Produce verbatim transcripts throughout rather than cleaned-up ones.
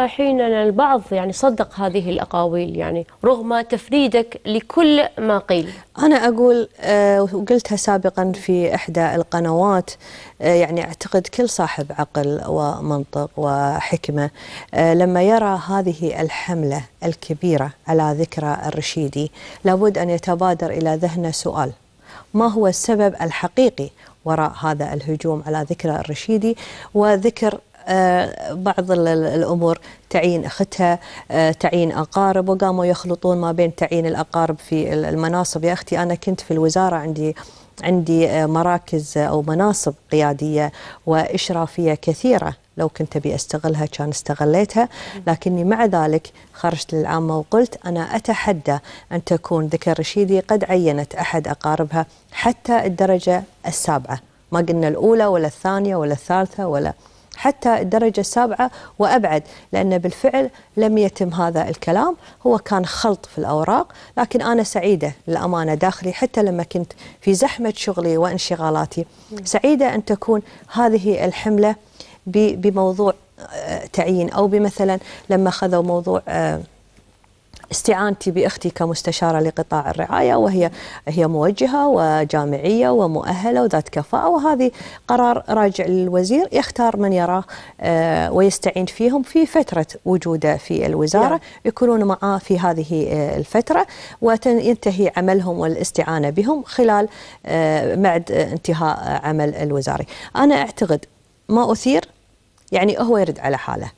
حيننا البعض يعني صدق هذه الأقاويل يعني رغم تفريدك لكل ما قيل. أنا أقول وقلتها سابقا في إحدى القنوات، يعني أعتقد كل صاحب عقل ومنطق وحكمة لما يرى هذه الحملة الكبيرة على ذكرى الرشيدي لابد أن يتبادر إلى ذهنه سؤال: ما هو السبب الحقيقي وراء هذا الهجوم على ذكرى الرشيدي؟ وذكر بعض الأمور، تعيين أختها، تعيين أقارب، وقاموا يخلطون ما بين تعيين الأقارب في المناصب. يا أختي أنا كنت في الوزارة، عندي عندي مراكز أو مناصب قيادية وإشرافية كثيرة، لو كنت أبي أستغلها كان استغليتها، لكني مع ذلك خرجت للعامة وقلت أنا أتحدى أن تكون ذكرى الرشيدي قد عينت أحد أقاربها حتى الدرجة السابعة، ما قلنا الأولى ولا الثانية ولا الثالثة ولا حتى الدرجة السابعة وأبعد، لأن بالفعل لم يتم هذا الكلام، هو كان خلط في الأوراق. لكن أنا سعيدة للأمانة داخلي، حتى لما كنت في زحمة شغلي وانشغالاتي، سعيدة أن تكون هذه الحملة بموضوع تعيين، أو بمثلا لما خذوا موضوع استعانتي بأختي كمستشارة لقطاع الرعاية، وهي هي موجهة وجامعية ومؤهلة وذات كفاءة، وهذه قرار راجع للوزير يختار من يراه ويستعين فيهم في فترة وجوده في الوزارة، يكونون معاه في هذه الفترة وينتهي عملهم والاستعانة بهم خلال بعد انتهاء عمل الوزاري. أنا أعتقد ما أثير يعني هو يرد على حاله،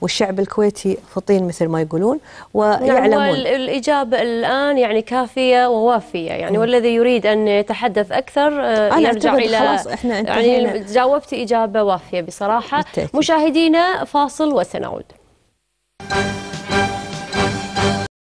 والشعب الكويتي فطين مثل ما يقولون ويعلمون. نعم، الإجابة الآن يعني كافية ووافية يعني، والذي يريد أن يتحدث أكثر أنا يرجع إلى خلاص إحنا يعني جاوبتي إجابة وافية بصراحة. مشاهدينا، فاصل وسنعود.